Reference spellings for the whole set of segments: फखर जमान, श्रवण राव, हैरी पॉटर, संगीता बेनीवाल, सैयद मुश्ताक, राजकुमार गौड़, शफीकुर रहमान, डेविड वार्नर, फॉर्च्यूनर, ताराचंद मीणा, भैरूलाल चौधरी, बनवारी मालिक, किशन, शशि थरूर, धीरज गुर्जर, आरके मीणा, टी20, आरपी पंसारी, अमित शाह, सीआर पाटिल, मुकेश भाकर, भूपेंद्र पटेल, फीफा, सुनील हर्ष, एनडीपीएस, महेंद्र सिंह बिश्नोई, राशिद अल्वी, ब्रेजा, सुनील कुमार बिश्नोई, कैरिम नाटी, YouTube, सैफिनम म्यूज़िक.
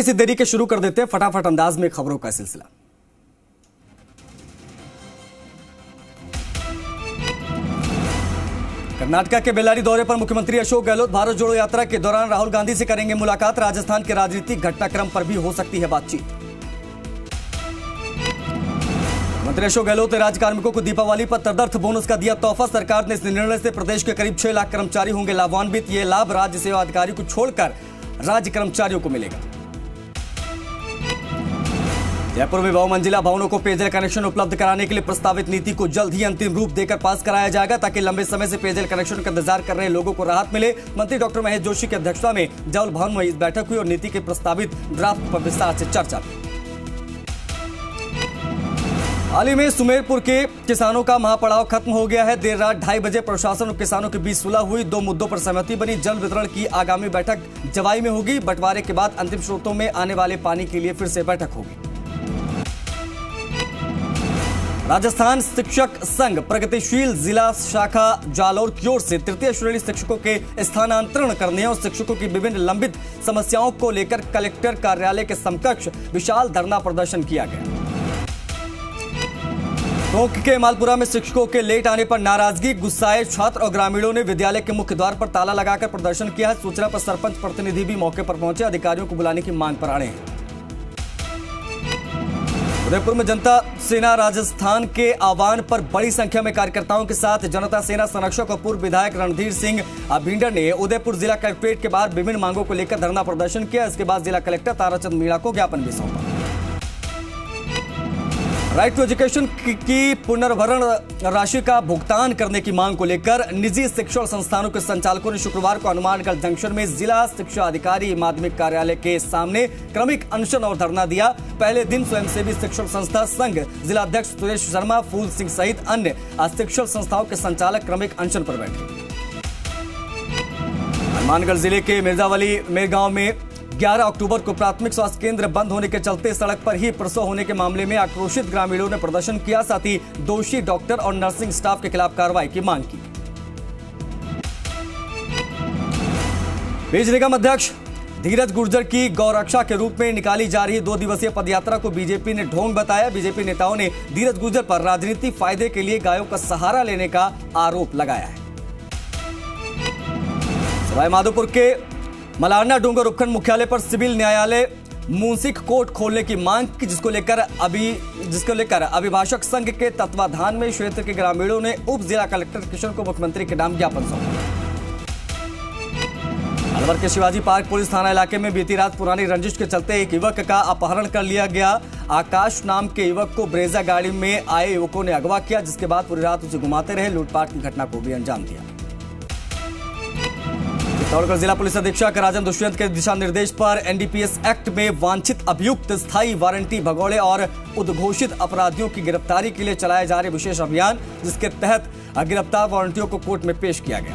इसी देरी के शुरू कर देते हैं फटाफट अंदाज में खबरों का सिलसिला। कर्नाटक के बेल्लारी दौरे पर मुख्यमंत्री अशोक गहलोत भारत जोड़ो यात्रा के दौरान राहुल गांधी से करेंगे मुलाकात। राजस्थान के राजनीतिक घटनाक्रम पर भी हो सकती है बातचीत। मुख्यमंत्री अशोक गहलोत ने राज्य कार्मिकों को दीपावली पर तदर्थ बोनस का दिया तोहफा। सरकार ने इस निर्णय से प्रदेश के करीब 6 लाख कर्मचारी होंगे लाभान्वित। ये लाभ राज्य सेवा अधिकारी को छोड़कर राज्य कर्मचारियों को मिलेगा। जयपुर में बहुमंजिला भवनों को पेयजल कनेक्शन उपलब्ध कराने के लिए प्रस्तावित नीति को जल्द ही अंतिम रूप देकर पास कराया जाएगा ताकि लंबे समय से पेयजल कनेक्शन का इंतजार कर रहे लोगों को राहत मिले। मंत्री डॉक्टर महेश जोशी की अध्यक्षता में जल भवन में इस बैठक हुई और नीति के प्रस्तावित ड्राफ्ट पर विस्तार से चर्चा हुई। हाल ही में सुमेरपुर के किसानों का महापड़ाव खत्म हो गया है। देर रात 2:30 बजे प्रशासन और किसानों के बीच सुलह हुई। 2 मुद्दों पर सहमति बनी। जल वितरण की आगामी बैठक जवाई में होगी। बंटवारे के बाद अंतिम स्रोतों में आने वाले पानी के लिए फिर से बैठक होगी। राजस्थान शिक्षक संघ प्रगतिशील जिला शाखा जालौर की ओर से तृतीय श्रेणी शिक्षकों के स्थानांतरण करने और शिक्षकों की विभिन्न लंबित समस्याओं को लेकर कलेक्टर कार्यालय के समकक्ष विशाल धरना प्रदर्शन किया गया। टोंक के मालपुरा में शिक्षकों के लेट आने पर नाराजगी। गुस्साए छात्र और ग्रामीणों ने विद्यालय के मुख्य द्वार पर ताला लगाकर प्रदर्शन किया है। सूचना पर सरपंच प्रतिनिधि भी मौके पर पहुंचे। अधिकारियों को बुलाने की मांग पर अड़े हैं। उदयपुर में जनता सेना राजस्थान के आह्वान पर बड़ी संख्या में कार्यकर्ताओं के साथ जनता सेना संरक्षक और पूर्व विधायक रणधीर सिंह भिंडर ने उदयपुर जिला कलेक्ट्रेट के बाहर विभिन्न मांगों को लेकर धरना प्रदर्शन किया। इसके बाद जिला कलेक्टर ताराचंद मीणा को ज्ञापन भी सौंपा। राइट टू एजुकेशन की पुनर्भरण राशि का भुगतान करने की मांग को लेकर निजी शिक्षण संस्थानों के संचालकों ने शुक्रवार को हनुमानगढ़ जंक्शन में जिला शिक्षा अधिकारी माध्यमिक कार्यालय के सामने क्रमिक अनशन और धरना दिया। पहले दिन स्वयंसेवी शिक्षण संस्था संघ जिला अध्यक्ष सुरेश शर्मा, फूल सिंह सहित अन्य शिक्षण संस्थाओं के संचालक क्रमिक अनशन पर बैठे। हनुमानगढ़ जिले के मिर्जावली मेरगांव में 11 अक्टूबर को प्राथमिक स्वास्थ्य केंद्र बंद होने के चलते सड़क पर ही प्रसव होने के मामले में आक्रोशित ग्रामीणों ने प्रदर्शन किया। साथ ही दोषी डॉक्टर और नर्सिंग स्टाफ के खिलाफ कार्रवाई की मांग की। बीज निगम अध्यक्ष धीरज गुर्जर की गौरक्षा के रूप में निकाली जा रही 2 दिवसीय पदयात्रा को बीजेपी ने ढोंग बताया। बीजेपी नेताओं ने धीरज गुर्जर पर राजनीतिक फायदे के लिए गायों का सहारा लेने का आरोप लगाया है। सवाईमाधोपुर के मलारना डूंगर उपखंड मुख्यालय पर सिविल न्यायालय मुंसिक कोर्ट खोलने की मांग की जिसको लेकर अभिभाषक संघ के तत्वाधान में क्षेत्र के ग्रामीणों ने उप जिला कलेक्टर किशन को मुख्यमंत्री के नाम ज्ञापन सौंपा। अलवर के शिवाजी पार्क पुलिस थाना इलाके में बीती रात पुरानी रंजिश के चलते एक युवक का अपहरण कर लिया गया। आकाश नाम के युवक को ब्रेजा गाड़ी में आए युवकों ने अगवा किया, जिसके बाद पूरी रात उसे घुमाते रहे। लूटपाट की घटना को भी अंजाम दिया। चित्तौड़गढ़ जिला पुलिस अधीक्षक राजन दुष्यंत के दिशा निर्देश पर एनडीपीएस एक्ट में वांछित अभियुक्त स्थायी वारंटी भगोड़े और उद्घोषित अपराधियों की गिरफ्तारी के लिए चलाए जा रहे विशेष अभियान, जिसके तहत गिरफ्तार वारंटियों को कोर्ट में पेश किया गया।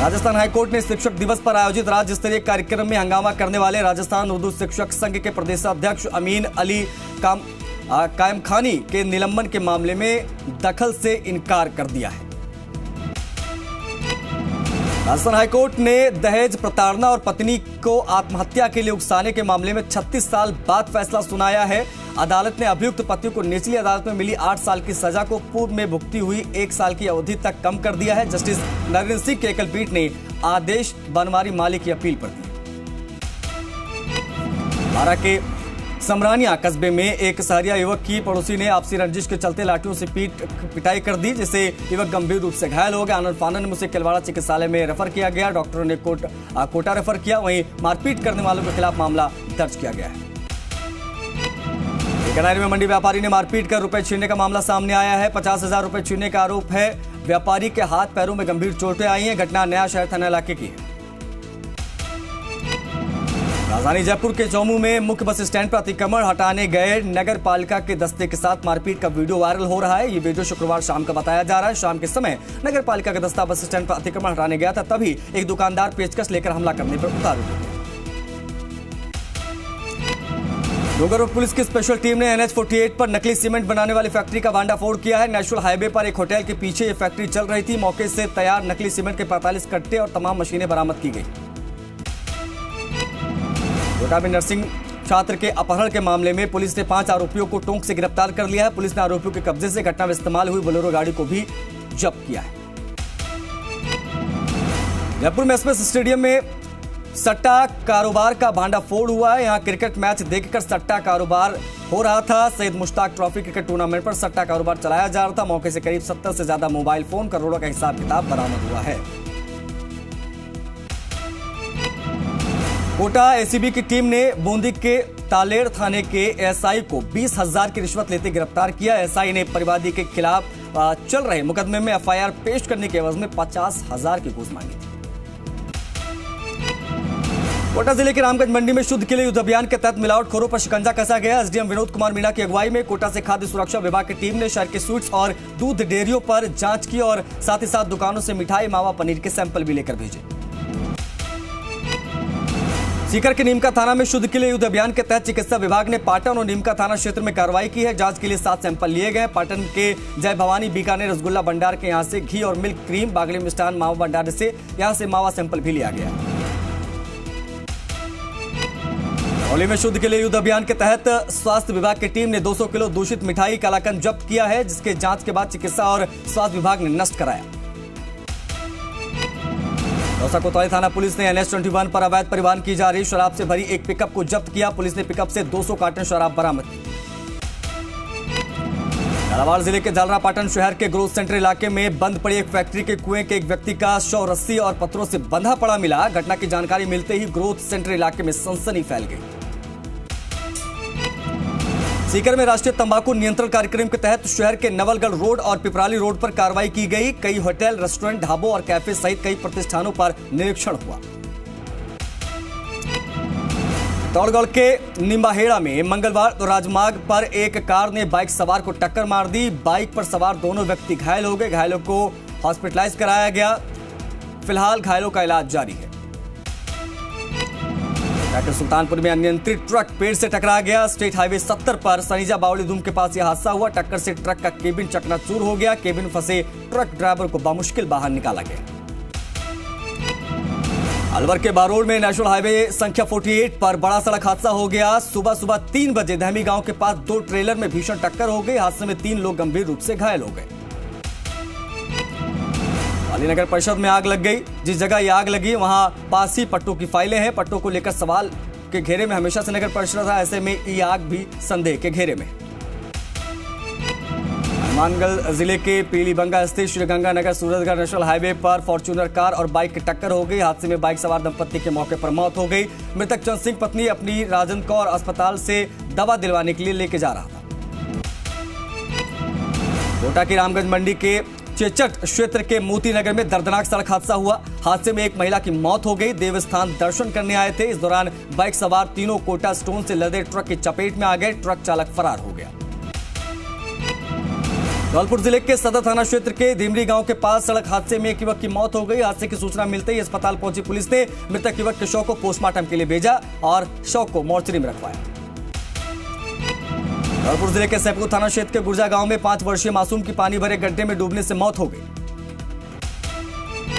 राजस्थान हाईकोर्ट ने शिक्षक दिवस पर आयोजित राज्य स्तरीय कार्यक्रम में हंगामा करने वाले राजस्थान उर्दू शिक्षक संघ के प्रदेशाध्यक्ष अमीन अली कायम खानी के निलंबन के मामले में दखल से इनकार कर दिया है। राजस्थान हाईकोर्ट ने दहेज प्रताड़ना और पत्नी को आत्महत्या के लिए उकसाने के मामले में 36 साल बाद फैसला सुनाया है। अदालत ने अभियुक्त पति को निचली अदालत में मिली 8 साल की सजा को पूर्व में भुगती हुई 1 साल की अवधि तक कम कर दिया है। जस्टिस नरेंद्र सिंह की एकल पीठ ने आदेश बनवारी मालिक की अपील पर दिया। 12 के समरानिया कस्बे में एक सहरिया युवक की पड़ोसी ने आपसी रंजिश के चलते लाठियों से पिटाई कर दी, जिससे युवक गंभीर रूप से घायल हो गया। आनंद फानन में उसे केलवाड़ा चिकित्सालय में रेफर किया गया। डॉक्टरों ने कोटा रेफर किया। वहीं मारपीट करने वालों के खिलाफ मामला दर्ज किया गया है। बीकानेर में मंडी व्यापारी ने मारपीट कर रुपए छीनने का मामला सामने आया है। 50,000 रुपए छीनने का आरोप है। व्यापारी के हाथ पैरों में गंभीर चोटें आई है। घटना नया शहर थाना इलाके की है। राजधानी जयपुर के चौमू में मुख्य बस स्टैंड पर अतिक्रमण हटाने गए नगर पालिका के दस्ते के साथ मारपीट का वीडियो वायरल हो रहा है। ये वीडियो शुक्रवार शाम का बताया जा रहा है। शाम के समय नगर पालिका का दस्ता बस स्टैंड पर अतिक्रमण हटाने गया था, तभी एक दुकानदार पेचकस लेकर हमला करने पर उतार गया। डोंगरपुर पुलिस की स्पेशल टीम ने NH 48 पर नकली सीमेंट बनाने वाली फैक्ट्री का भांडाफोड़ किया है। नेशनल हाईवे पर एक होटल के पीछे ये फैक्ट्री चल रही थी। मौके से तैयार नकली सीमेंट के 45 कट्टे और तमाम मशीनें बरामद की गई। कोटा में नर्सिंग छात्र के अपहरण के मामले में पुलिस ने 5 आरोपियों को टोंक से गिरफ्तार कर लिया है। पुलिस ने आरोपियों के कब्जे से घटना में इस्तेमाल हुई बोलेरो गाड़ी को भी जब्त किया है। जयपुर में एसएमएस स्टेडियम में सट्टा कारोबार का भांडाफोड़ हुआ है। यहां क्रिकेट मैच देखकर सट्टा कारोबार हो रहा था। सैयद मुश्ताक trophy cricket tournament पर सट्टा कारोबार चलाया जा रहा था। मौके से करीब 70 से ज्यादा मोबाइल फोन, करोड़ों का हिसाब किताब बरामद हुआ है। कोटा एसीबी की टीम ने बूंदी के तालेर थाने के एसआई को 20,000 की रिश्वत लेते गिरफ्तार किया। एसआई ने परिवादी के खिलाफ चल रहे मुकदमे में एफआईआर पेश करने के एवज में 50,000 की घूस मांगी थी। कोटा जिले के रामगंज मंडी में शुद्ध के लिए युद्ध अभियान के तहत मिलावटखोरों पर शिकंजा कसा गया। एसडीएम विनोद कुमार मीणा की अगुवाई में कोटा से खाद्य सुरक्षा विभाग की टीम ने शहर के स्वीट्स और दूध डेयरियों पर जांच की और साथ ही साथ दुकानों से मिठाई, मावा, पनीर के सैंपल भी लेकर भेजे। सीकर के नीमका थाना में शुद्ध के लिए युद्ध अभियान के तहत चिकित्सा विभाग ने पाटन और नीमका थाना क्षेत्र में कार्रवाई की है। जांच के लिए 7 सैंपल लिए गए। पाटन के जय भवानी, बीकानेर रसगुल्ला भंडार के यहाँ से घी और मिल्क क्रीम, बागली मिष्ठान मावा भंडार से यहाँ से मावा सैंपल भी लिया गया। औली में शुद्ध के लिए युद्ध अभियान के तहत स्वास्थ्य विभाग की टीम ने 200 किलो दूषित मिठाई कालाकंद जब्त किया है, जिसके जांच के बाद चिकित्सा और स्वास्थ्य विभाग ने नष्ट कराया। दौसा कोतवाली थाना पुलिस ने NH-21 पर अवैध परिवहन की जा रही शराब से भरी एक पिकअप को जब्त किया। पुलिस ने पिकअप से 200 कार्टन शराब बरामद की। झालावाड़ जिले के झालरापाटन शहर के ग्रोथ सेंटर इलाके में बंद पड़ी एक फैक्ट्री के कुएं के एक व्यक्ति का शव रस्सी और पत्थरों से बंधा पड़ा मिला। घटना की जानकारी मिलते ही ग्रोथ सेंटर इलाके में सनसनी फैल गई। सीकर में राष्ट्रीय तंबाकू नियंत्रण कार्यक्रम के तहत शहर के नवलगढ़ रोड और पिपराली रोड पर कार्रवाई की गई। कई होटल, रेस्टोरेंट, ढाबों और कैफे सहित कई प्रतिष्ठानों पर निरीक्षण हुआ। चित्तौड़गढ़ के निम्बाहेड़ा में मंगलवार राजमार्ग पर एक कार ने बाइक सवार को टक्कर मार दी। बाइक पर सवार दोनों व्यक्ति घायल हो गए। घायलों को हॉस्पिटलाइज कराया गया। फिलहाल घायलों का इलाज जारी है। डॉक्टर सुल्तानपुर में अनियंत्रित ट्रक पेड़ से टकरा गया। स्टेट हाईवे 70 पर सनीजा बावली धूम के पास यह हादसा हुआ। टक्कर से ट्रक का केबिन चकनाचूर हो गया। केबिन फंसे ट्रक ड्राइवर को बामुश्किल बाहर निकाला गया। अलवर के बारोड़ में नेशनल हाईवे संख्या 48 पर बड़ा सड़क हादसा हो गया। सुबह 3 बजे दहमी गांव के पास 2 ट्रेलर में भीषण टक्कर हो गई। हादसे में 3 लोग गंभीर रूप से घायल हो गए। नगर परिषद में आग लग गई। जिस जगह ये आग लगी वहां पास ही पट्टों की फाइलें हैं। पट्टों को लेकर सवाल के घेरे में हमेशा से नगर परिषद था, ऐसे में ये आग भी संदेह के घेरे में। हनुमानगढ़ जिले के पीलीबंगा स्थित श्रीगंगानगर सूरजगढ़ नेशनल हाईवे पर फॉर्च्यूनर कार और बाइक की टक्कर हो गई। हादसे में बाइक सवार दंपत्ति के मौके पर मौत हो गई। मृतक चंद सिंह पत्नी अपनी राजन कौर अस्पताल से दवा दिलवाने के लिए लेके जा रहा था। कोटा की रामगंज मंडी के चेचट क्षेत्र के मोती नगर में दर्दनाक सड़क हादसा हुआ। हादसे में एक महिला की मौत हो गई। देवस्थान दर्शन करने आए थे। इस दौरान बाइक सवार तीनों कोटा स्टोन से लदे ट्रक की चपेट में आ गए। ट्रक चालक फरार हो गया। धौलपुर जिले के सदर थाना क्षेत्र के धीमरी गांव के पास सड़क हादसे में एक युवक की मौत हो गई। हादसे की सूचना मिलते ही अस्पताल पहुंची पुलिस ने मृतक युवक के शव को पोस्टमार्टम के लिए भेजा और शव को मोर्चरी में रखवाया। धौलपुर जिले के सैपुर थाना क्षेत्र के गुर्जा गांव में 5 वर्षीय मासूम की पानी भरे गड्ढे में डूबने से मौत हो गई।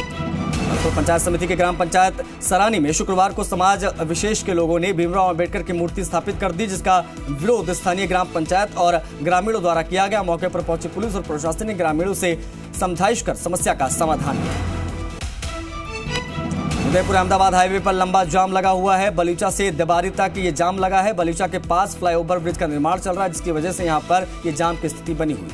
धौलपुर पंचायत समिति के ग्राम पंचायत सरानी में शुक्रवार को समाज विशेष के लोगों ने भीमराव अंबेडकर की मूर्ति स्थापित कर दी, जिसका विरोध स्थानीय ग्राम पंचायत और ग्रामीणों द्वारा किया गया। मौके पर पहुंची पुलिस और प्रशासन ने ग्रामीणों से समझाइश कर समस्या का समाधान किया। उदयपुर अहमदाबाद हाईवे पर लंबा जाम लगा हुआ है। बलीचा से दबारी तक ये जाम लगा है। बलीचा के पास फ्लाईओवर ब्रिज का निर्माण चल रहा है, जिसकी वजह से यहां पर ये जाम की स्थिति बनी हुई।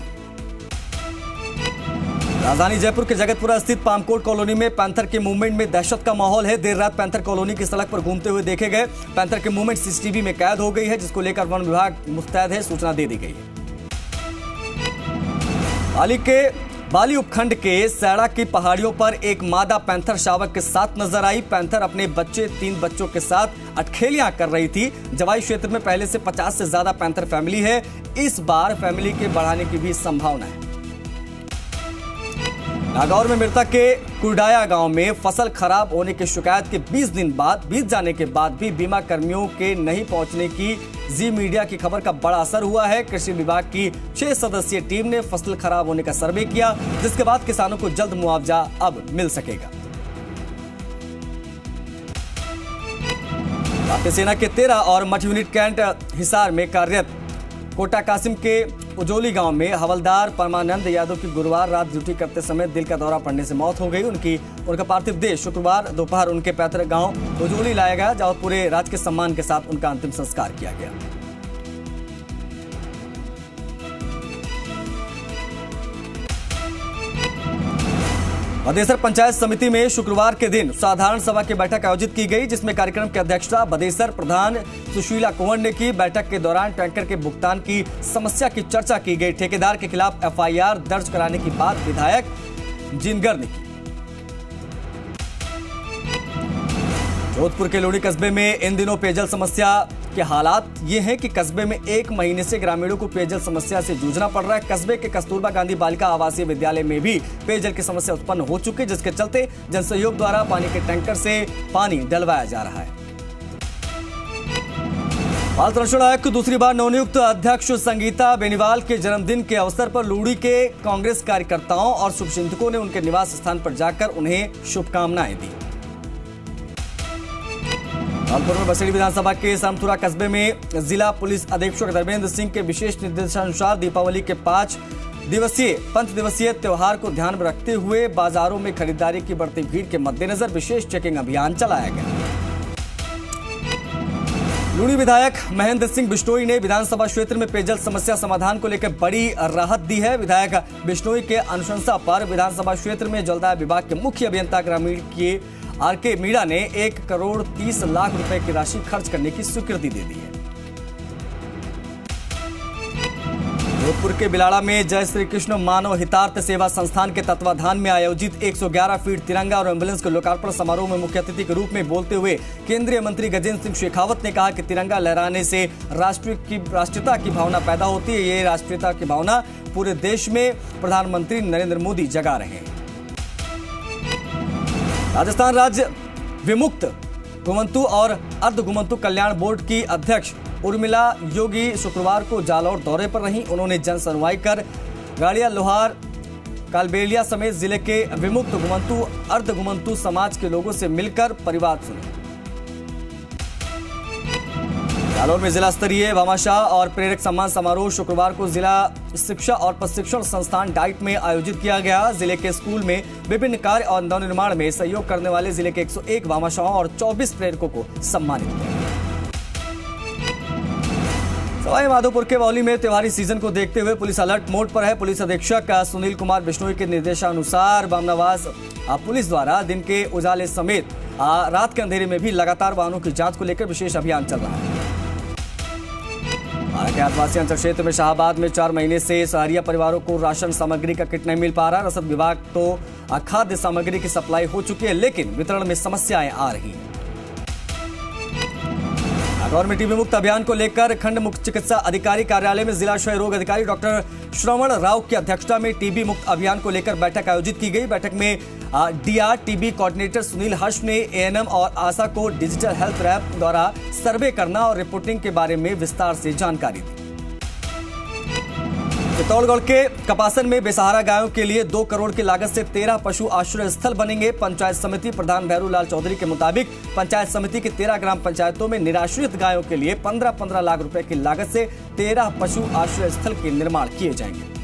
राजधानी जयपुर के जगतपुरा स्थित पामकोट कॉलोनी में पैंथर के मूवमेंट में दहशत का माहौल है। देर रात पैंथर कॉलोनी की सड़क पर घूमते हुए देखे गए। पैंथर के मूवमेंट CCTV में कैद हो गई है, जिसको लेकर वन विभाग मुस्तैद है। सूचना दे दी गई है। पाली के बाली उपखंड के सैड़ा की पहाड़ियों पर एक मादा पैंथर शावक के साथ नजर आई। पैंथर अपने 3 बच्चों के साथ अटखेलियां कर रही थी। जवाई क्षेत्र में पहले से 50 से ज्यादा पैंथर फैमिली है। इस बार फैमिली के बढ़ाने की भी संभावना है। नागौर में मृतक के कुडाया गांव में फसल खराब होने की शिकायत के 20 जाने के बाद भी बीमा कर्मियों के नहीं पहुंचने की जी मीडिया की खबर का बड़ा असर हुआ है। कृषि विभाग की 6 सदस्यीय टीम ने फसल खराब होने का सर्वे किया, जिसके बाद किसानों को जल्द मुआवजा अब मिल सकेगा। भारतीय सेना के 13 और मठ यूनिट कैंट हिसार में कार्यरत कोटा कासिम के उजोली गांव में हवलदार परमानंद यादव की गुरुवार रात ड्यूटी करते समय दिल का दौरा पड़ने से मौत हो गई। उनका पार्थिव देह शुक्रवार दोपहर उनके पैतृक गांव उजोली लाया गया, जहां पूरे राजकीय सम्मान के साथ उनका अंतिम संस्कार किया गया। बदेसर पंचायत समिति में शुक्रवार के दिन साधारण सभा की बैठक आयोजित की गई, जिसमें कार्यक्रम की अध्यक्षता बदेसर प्रधान सुशीला कुंवर ने की। बैठक के दौरान टैंकर के भुगतान की समस्या की चर्चा की गई। ठेकेदार के खिलाफ एफआईआर दर्ज कराने की बात विधायक जिनगर ने की। जोधपुर के लोड़ी कस्बे में इन दिनों पेयजल समस्या के हालात ये हैं कि कस्बे में एक महीने से ग्रामीणों को पेयजल समस्या से जूझना पड़ रहा है। कस्बे के कस्तूरबा गांधी बालिका आवासीय विद्यालय में भी पेयजल की समस्या उत्पन्न हो चुकी है, जिसके चलते जन सहयोग द्वारा पानी के टैंकर से पानी डलवाया जा रहा है। बाल संरक्षण आयोग की दूसरी बार नवनियुक्त अध्यक्ष संगीता बेनीवाल के जन्मदिन के अवसर पर लूड़ी के कांग्रेस कार्यकर्ताओं और शुभचिंतकों ने उनके निवास स्थान पर जाकर उन्हें शुभकामनाएं दी। कानपुर में बसेड़ी विधानसभा के सामथुरा कस्बे में जिला पुलिस अधीक्षक धर्मेंद्र सिंह के विशेष निर्देशानुसार दीपावली के 5 दिवसीय त्योहार को ध्यान में रखते हुए बाजारों में खरीदारी की बढ़ती भीड़ के मद्देनजर विशेष चेकिंग अभियान चलाया गया। लूणी विधायक महेंद्र सिंह बिश्नोई ने विधानसभा क्षेत्र में पेयजल समस्या समाधान को लेकर बड़ी राहत दी है। विधायक बिश्नोई के अनुशंसा पर विधानसभा क्षेत्र में जलदाय विभाग के मुख्य अभियंता ग्रामीण के आरके मीणा ने 1 करोड़ 30 लाख रुपए की राशि खर्च करने की स्वीकृति दे दी है। जोधपुर के बिलाड़ा में जय श्री कृष्ण मानव हितार्थ सेवा संस्थान के तत्वाधान में आयोजित 111 फीट तिरंगा और एम्बुलेंस के लोकार्पण समारोह में मुख्य अतिथि के रूप में बोलते हुए केंद्रीय मंत्री गजेंद्र सिंह शेखावत ने कहा कि तिरंगा लहराने से राष्ट्रीयता की भावना पैदा होती है। ये राष्ट्रीयता की भावना पूरे देश में प्रधानमंत्री नरेंद्र मोदी जगा रहे हैं। राजस्थान राज्य विमुक्त घुमंतु और अर्ध घुमंतु कल्याण बोर्ड की अध्यक्ष उर्मिला योगी शुक्रवार को जालौर दौरे पर रहीं। उन्होंने जन सुनवाई कर गाड़िया लोहार कालबेलिया समेत जिले के विमुक्त घुमंतु अर्ध घुमंतु समाज के लोगों से मिलकर परिवाद सुने। जालौर में जिला स्तरीय भामाशाह और प्रेरक सम्मान समारोह शुक्रवार को जिला शिक्षा और प्रशिक्षण संस्थान डाइट में आयोजित किया गया। जिले के स्कूल में विभिन्न कार्य और नवनिर्माण में सहयोग करने वाले जिले के 101 भामाशाहों और 24 प्रेरकों को सम्मानित किया गया। सवाई माधोपुर के बौली में त्योहारी सीजन को देखते हुए पुलिस अलर्ट मोड पर है। पुलिस अधीक्षक सुनील कुमार बिश्नोई के निर्देशानुसार बामनावास पुलिस द्वारा दिन के उजाले समेत रात के अंधेरे में भी लगातार वाहनों की जाँच को लेकर विशेष अभियान चल रहा है। आरके आदिवासी अंचल क्षेत्र में शाहबाद में 4 महीने से सहरिया परिवारों को राशन सामग्री का किट नहीं मिल पा रहा। रसद विभाग तो खाद्य सामग्री की सप्लाई हो चुकी है, लेकिन वितरण में समस्याएं आ रही हैं। नागौर में टीबी मुक्त अभियान को लेकर खंड मुख्य चिकित्सा अधिकारी कार्यालय में जिला क्षय रोग अधिकारी डॉक्टर श्रवण राव की अध्यक्षता में टीबी मुक्त अभियान को लेकर बैठक आयोजित की गई। बैठक में DRTB कोऑर्डिनेटर सुनील हर्ष ने ANM और आशा को डिजिटल हेल्थ ऐप द्वारा सर्वे करना और रिपोर्टिंग के बारे में विस्तार से जानकारी दी। चित्तौड़गढ़ के कपासन में बेसहारा गायों के लिए 2 करोड़ की लागत से 13 पशु आश्रय स्थल बनेंगे। पंचायत समिति प्रधान भैरूलाल चौधरी के मुताबिक पंचायत समिति की 13 ग्राम पंचायतों में निराश्रित गायों के लिए 15-15 लाख रुपए की लागत से 13 पशु आश्रय स्थल के निर्माण किए जाएंगे।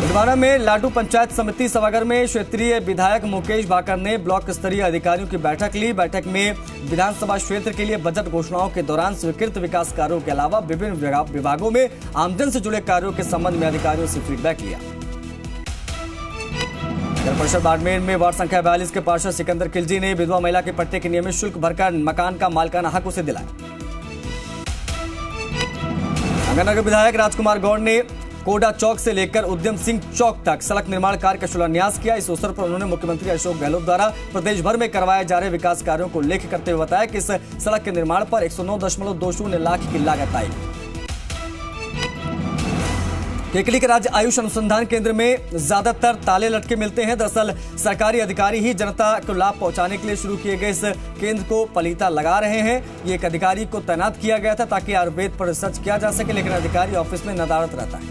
दिलवाड़ा में लाडू पंचायत समिति सभागार में क्षेत्रीय विधायक मुकेश भाकर ने ब्लॉक स्तरीय अधिकारियों की बैठक ली। बैठक में विधानसभा क्षेत्र के लिए बजट घोषणाओं के दौरान स्वीकृत विकास कार्यों के अलावा विभिन्न विभागों में आमजन से जुड़े कार्यों के संबंध में अधिकारियों से फीडबैक लिया। नगर परिषद बाड़मेर में वार्ड संख्या 42 के पार्षद सिकंदर खिलजी ने विधवा महिला के पट्टे के नियमित शुल्क भरकर मकान का मालिकाना हक उसे दिलाया। नगर विधायक राजकुमार गौड़ ने कोडा चौक से लेकर उद्यम सिंह चौक तक सड़क निर्माण कार्य का शिलान्यास किया। इस अवसर पर उन्होंने मुख्यमंत्री अशोक गहलोत द्वारा प्रदेश भर में करवाए जा रहे विकास कार्यों को उल्लेख करते हुए बताया कि इस सड़क के निर्माण पर 109.20 लाख की लागत आई। केकड़ी के राज्य आयुष अनुसंधान केंद्र में ज्यादातर ताले लटके मिलते हैं। दरअसल सरकारी अधिकारी ही जनता को लाभ पहुंचाने के लिए शुरू किए गए इस केंद्र को पलीता लगा रहे हैं। ये एक अधिकारी को तैनात किया गया था ताकि आयुर्वेद पर रिसर्च किया जा सके, लेकिन अधिकारी ऑफिस में नदारत रहता है।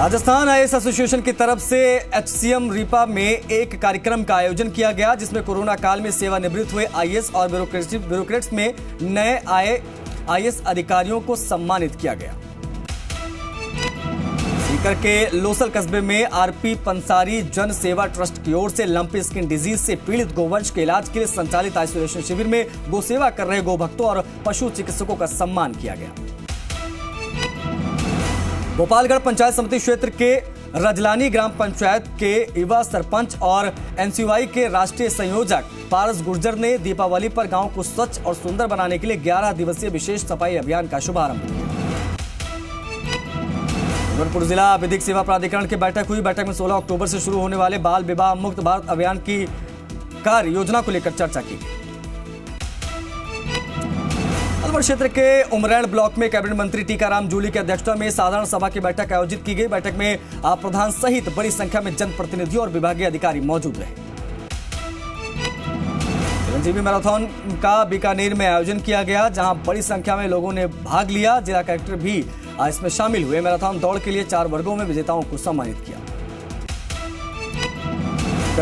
राजस्थान आईएएस एसोसिएशन की तरफ से एचसीएम रीपा में एक कार्यक्रम का आयोजन किया गया, जिसमें कोरोना काल में सेवानिवृत्त हुए आईएएस और ब्यूरोक्रेट्स में नए आए आईएएस अधिकारियों को सम्मानित किया गया। सीकर के लोसल कस्बे में आरपी पंसारी जन सेवा ट्रस्ट की ओर से लंपी स्किन डिजीज से पीड़ित गोवंश के इलाज के लिए संचालित आइसोलेशन शिविर में गोसेवा कर रहे गोभक्तों और पशु चिकित्सकों का सम्मान किया गया। गोपालगढ़ पंचायत समिति क्षेत्र के रजलानी ग्राम पंचायत के युवा सरपंच और एनसीवाई के राष्ट्रीय संयोजक पारस गुर्जर ने दीपावली पर गांव को स्वच्छ और सुंदर बनाने के लिए 11 दिवसीय विशेष सफाई अभियान का शुभारंभ किया। डूंगरपुर जिला विधिक सेवा प्राधिकरण की बैठक हुई। बैठक में 16 अक्टूबर से शुरू होने वाले बाल विवाह मुक्त भारत अभियान की कार्य योजना को लेकर चर्चा की गई। अलवर क्षेत्र के उमरैन ब्लॉक में कैबिनेट मंत्री टीकाराम जूली की अध्यक्षता में साधारण सभा की बैठक आयोजित की गई। बैठक में आप प्रधान सहित बड़ी संख्या में जनप्रतिनिधि और विभागीय अधिकारी मौजूद रहे। चिरंजीवी मैराथन का बीकानेर में आयोजन किया गया, जहां बड़ी संख्या में लोगों ने भाग लिया। जिला कलेक्टर भी इसमें शामिल हुए। मैराथन दौड़ के लिए 4 वर्गों में विजेताओं को सम्मानित किया।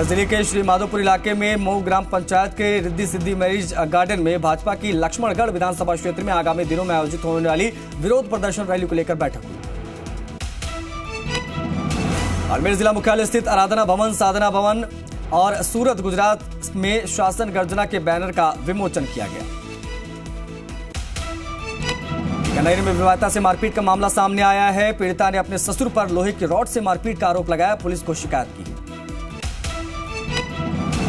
जिले के श्री माधोपुर इलाके में मऊ ग्राम पंचायत के रिद्धि सिद्धि मैरिज गार्डन में भाजपा की लक्ष्मणगढ़ विधानसभा क्षेत्र में आगामी दिनों में आयोजित होने वाली विरोध प्रदर्शन रैली को लेकर बैठक हुई। बाड़मेर जिला मुख्यालय स्थित आराधना भवन, साधना भवन और सूरत गुजरात में शासन गर्जना के बैनर का विमोचन किया गया। कन्हैया में विवाहिता से मारपीट का मामला सामने आया है। पीड़िता ने अपने ससुर पर लोहे की रॉड से मारपीट का आरोप लगाया, पुलिस को शिकायत की।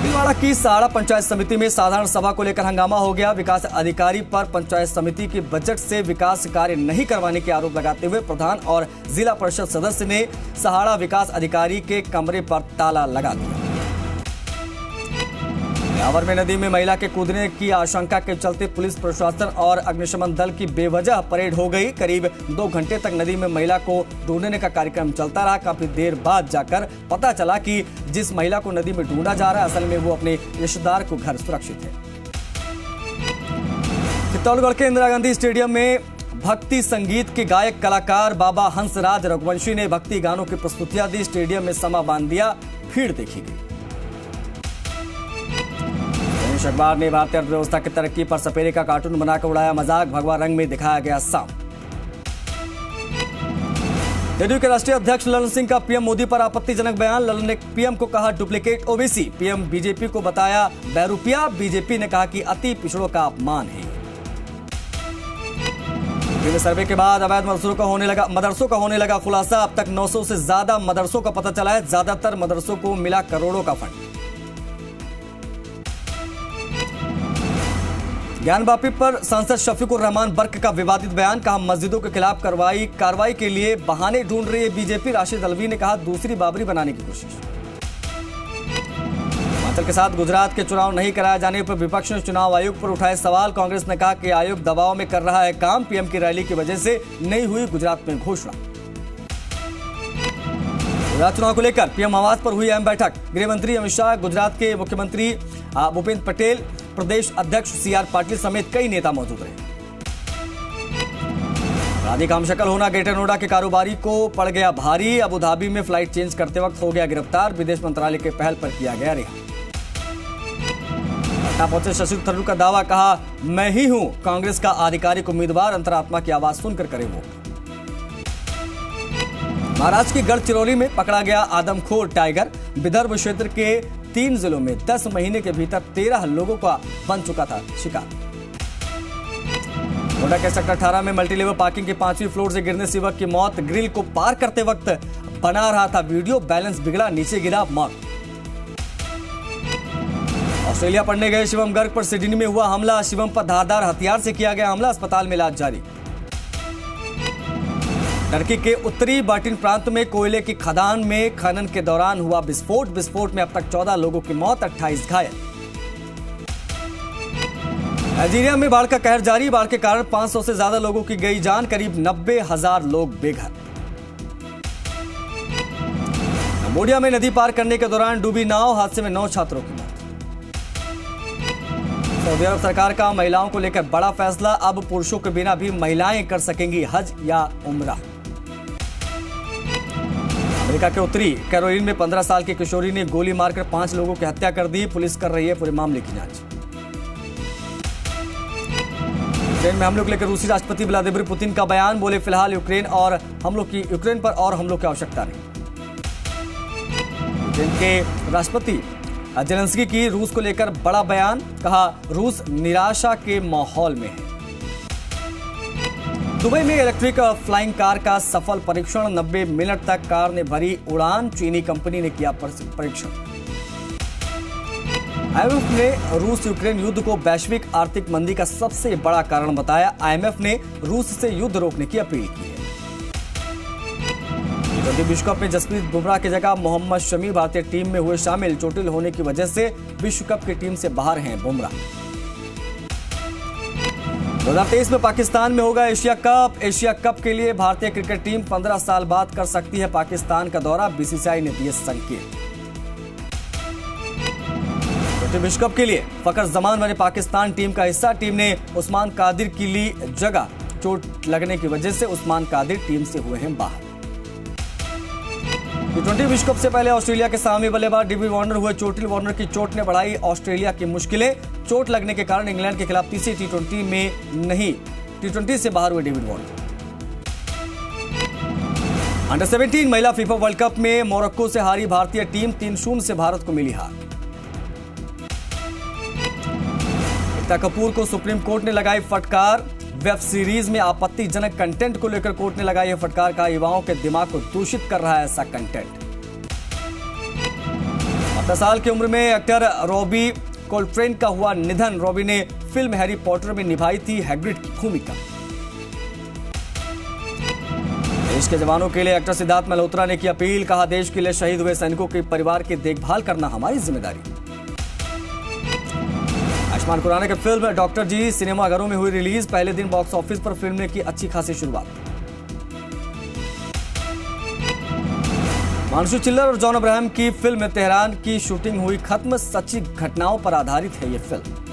भीलवाड़ा की साड़ा पंचायत समिति में साधारण सभा को लेकर हंगामा हो गया। विकास अधिकारी पर पंचायत समिति के बजट से विकास कार्य नहीं करवाने के आरोप लगाते हुए प्रधान और जिला परिषद सदस्य ने सहाड़ा विकास अधिकारी के कमरे पर ताला लगा दिया। ब्यावर में नदी में महिला के कूदने की आशंका के चलते पुलिस प्रशासन और अग्निशमन दल की बेवजह परेड हो गई। करीब 2 घंटे तक नदी में महिला को ढूंढने का कार्यक्रम चलता रहा। काफी देर बाद जाकर पता चला कि जिस महिला को नदी में ढूंढा जा रहा है, असल में वो अपने रिश्तेदार को घर सुरक्षित है। चित्तौड़गढ़ के इंदिरा गांधी स्टेडियम में भक्ति संगीत के गायक कलाकार बाबा हंसराज रघुवंशी ने भक्ति गानों की प्रस्तुतियां दी। स्टेडियम में समा बांध दिया, भीड़ देखी गई। दैनिक अखबार ने भारतीय अर्थव्यवस्था की तरक्की पर सपेरे का कार्टून बनाकर उड़ाया मजाक, भगवा रंग में दिखाया गया सांप। जदयू के राष्ट्रीय अध्यक्ष ललन सिंह का पीएम मोदी पर आपत्तिजनक बयान। ललन ने पीएम को कहा डुप्लीकेट ओबीसी, पीएम बीजेपी को बताया बैरूपिया। बीजेपी ने कहा कि अति पिछड़ों का अपमान है। सर्वे के बाद अवैध मदरसों का होने लगा खुलासा। अब तक 900 से ज्यादा मदरसों का पता चला है। ज्यादातर मदरसों को मिला करोड़ों का फंड। ज्ञानवापी पर सांसद शफीकुर रहमान बर्क का विवादित बयान, कहा मस्जिदों के खिलाफ कार्रवाई के लिए बहाने ढूंढ रही है बीजेपी। राशिद अल्वी ने कहा दूसरी बाबरी बनाने की कोशिश। हिमाचल के साथ गुजरात के चुनाव नहीं कराए जाने पर विपक्ष ने चुनाव आयोग पर उठाए सवाल। कांग्रेस ने कहा कि आयोग दबाव में कर रहा है काम। पीएम की रैली की वजह से नहीं हुई गुजरात में घोषणा। गुजरात चुनाव को लेकर पीएम आवास पर हुई अहम बैठक। गृहमंत्री अमित शाह, गुजरात के मुख्यमंत्री भूपेंद्र पटेल, प्रदेश अध्यक्ष सीआर पाटिल समेत कई नेता मौजूद रहे। शादी काम शक्ल होना ग्रेटर नोएडा के कारोबारी को पड़ गया भारी। अबू धाबी में फ्लाइट चेंज करते वक्त हो गया गिरफ्तार। विदेश मंत्रालय के पहल पर किया गया रिहा। पहुंचे शशि थरूर का दावा, कहा मैं ही हूं कांग्रेस का आधिकारिक उम्मीदवार। अंतरात्मा की आवाज सुनकर करे वोट। महाराष्ट्र की गढ़चिरौली में पकड़ा गया आदमखोर टाइगर। विदर्भ क्षेत्र के 3 जिलों में 10 महीने के भीतर 13 लोगों का बन चुका था शिकार। नोएडा के सेक्टर 18 में मल्टीलेवल पार्किंग के 5वीं फ्लोर से गिरने से युवक की मौत। ग्रिल को पार करते वक्त बना रहा था वीडियो, बैलेंस बिगड़ा, नीचे गिरा, मौत। ऑस्ट्रेलिया पढ़ने गए शिवम गर्ग पर सिडनी में हुआ हमला। शिवम पर धारदार हथियार से किया गया हमला, अस्पताल में इलाज जारी। टर्की के उत्तरी बाटिन प्रांत में कोयले की खदान में खनन के दौरान हुआ विस्फोट। विस्फोट में अब तक 14 लोगों की मौत, 28 घायल। नाइजीरिया में बाढ़ का कहर जारी। बाढ़ के कारण 500 से ज्यादा लोगों की गई जान, करीब 90,000 लोग बेघर। कंबोडिया में नदी पार करने के दौरान डूबी नाव, हादसे में 9 छात्रों की मौत। सऊदी अरब सरकार का महिलाओं को लेकर बड़ा फैसला। अब पुरुषों के बिना भी महिलाएं कर सकेंगी हज या उमरा। अमेरिका के उत्तरी कैरोलिन में 15 साल की किशोरी ने गोली मारकर 5 लोगों की हत्या कर दी। पुलिस कर रही है पूरे मामले की जांच। यूक्रेन में हमलों को लेकर रूसी राष्ट्रपति व्लादिमीर पुतिन का बयान, बोले फिलहाल यूक्रेन पर और हमलों की आवश्यकता नहीं। यूक्रेन के राष्ट्रपति जेलेंस्की की रूस को लेकर बड़ा बयान, कहा रूस निराशा के माहौल में है। दुबई में इलेक्ट्रिक फ्लाइंग कार का सफल परीक्षण, 90 मिनट तक कार ने भरी उड़ान, चीनी कंपनी ने किया परीक्षण। आईएमएफ ने रूस यूक्रेन युद्ध को वैश्विक आर्थिक मंदी का सबसे बड़ा कारण बताया। आईएमएफ ने रूस से युद्ध रोकने की अपील की है। टी20 विश्व कप में जसप्रीत बुमराह की जगह मोहम्मद शमी भारतीय टीम में हुए शामिल, चोटिल होने की वजह से विश्व कप की टीम से बाहर हैं बुमराह। 2023 में पाकिस्तान में होगा एशिया कप। एशिया कप के लिए भारतीय क्रिकेट टीम 15 साल बाद कर सकती है पाकिस्तान का दौरा, बीसीसीआई ने दिए संकेत। विश्व कप के लिए फखर जमान बने पाकिस्तान टीम का हिस्सा, टीम ने उस्मान कादिर की ली जगह, चोट लगने की वजह से उस्मान कादिर टीम से हुए हैं बाहर। टी20 विश्व कप से पहले ऑस्ट्रेलिया के सामने बल्लेबाज डेविड वार्नर हुए चोटिल। वार्नर की चोट ने बढ़ाई ऑस्ट्रेलिया की मुश्किलें, चोट लगने के कारण इंग्लैंड के खिलाफ तीसरे टी20 से बाहर हुए डेविड वार्नर। अंडर-17 महिला फीफा वर्ल्ड कप में मोरक्को से हारी भारतीय टीम, 3-0 से भारत को मिली हार। एकता कपूर को सुप्रीम कोर्ट ने लगाई फटकार, वेब सीरीज में आपत्तिजनक कंटेंट को लेकर कोर्ट ने लगाई है फटकार, का युवाओं के दिमाग को दूषित कर रहा है ऐसा कंटेंट। 18 साल की उम्र में एक्टर रॉबी कोल्ट्रेन का हुआ निधन। रॉबी ने फिल्म हैरी पॉटर में निभाई थी हैग्रिड की भूमिका। देश के जवानों के लिए एक्टर सिद्धार्थ मल्होत्रा ने की अपील, कहा देश के लिए शहीद हुए सैनिकों के परिवार की देखभाल करना हमारी जिम्मेदारी। आयुष्मान खुराना की फिल्म डॉक्टर जी सिनेमाघरों में हुई रिलीज, पहले दिन बॉक्स ऑफिस पर फिल्म ने की अच्छी खासी शुरुआत। मानसू चिल्लर और जॉन अब्राहम की फिल्म तेहरान की शूटिंग हुई खत्म, सच्ची घटनाओं पर आधारित है ये फिल्म।